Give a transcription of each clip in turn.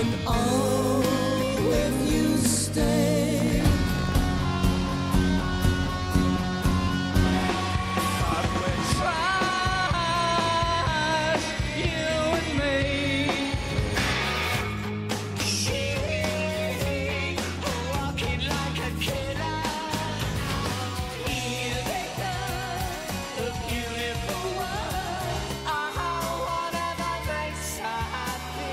and all if you stay. God, we're trash, you and me. She's walking like a killer. Here they come, the beautiful one. Oh, whatever makes her happy.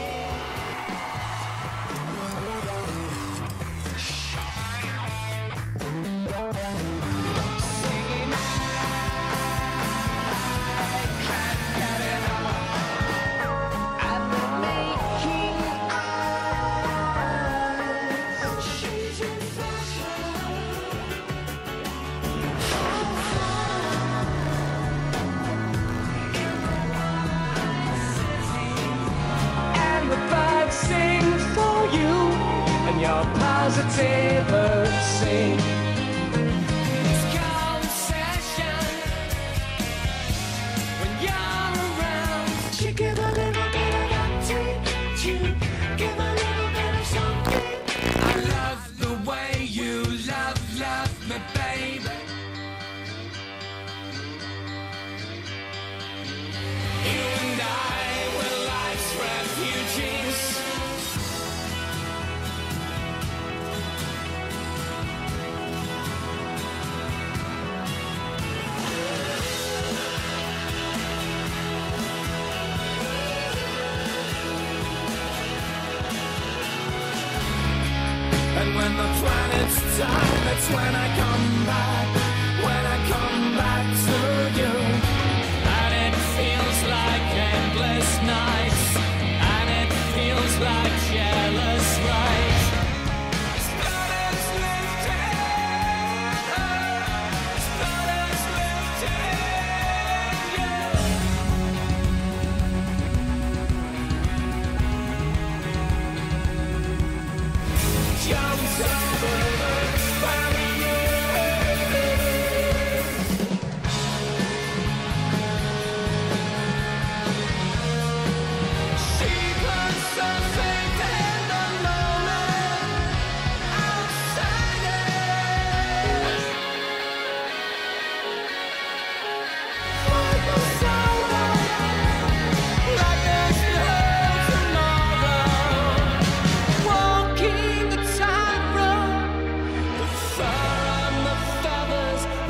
Your positivity. It's called obsession. When you're around, you give a little bit of nothing. You give a little bit of something. I love the way you love me, baby. You and I were life's refugees. And when the planet's tired, that's when I come back. When I come back to you. And it feels like endless nights. And it feels like jealous rights. Spirits lifted. Spirits lifted. Yeah.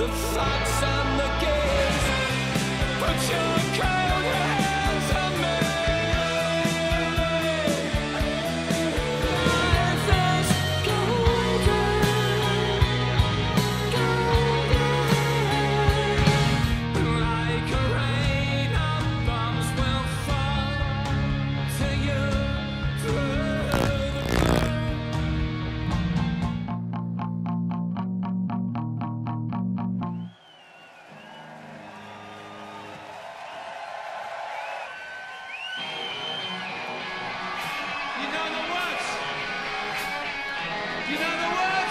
The fox and the gaze. Put your cold hands on me. Let us go. Like a rain of bombs will fall to you through the night. You know the words.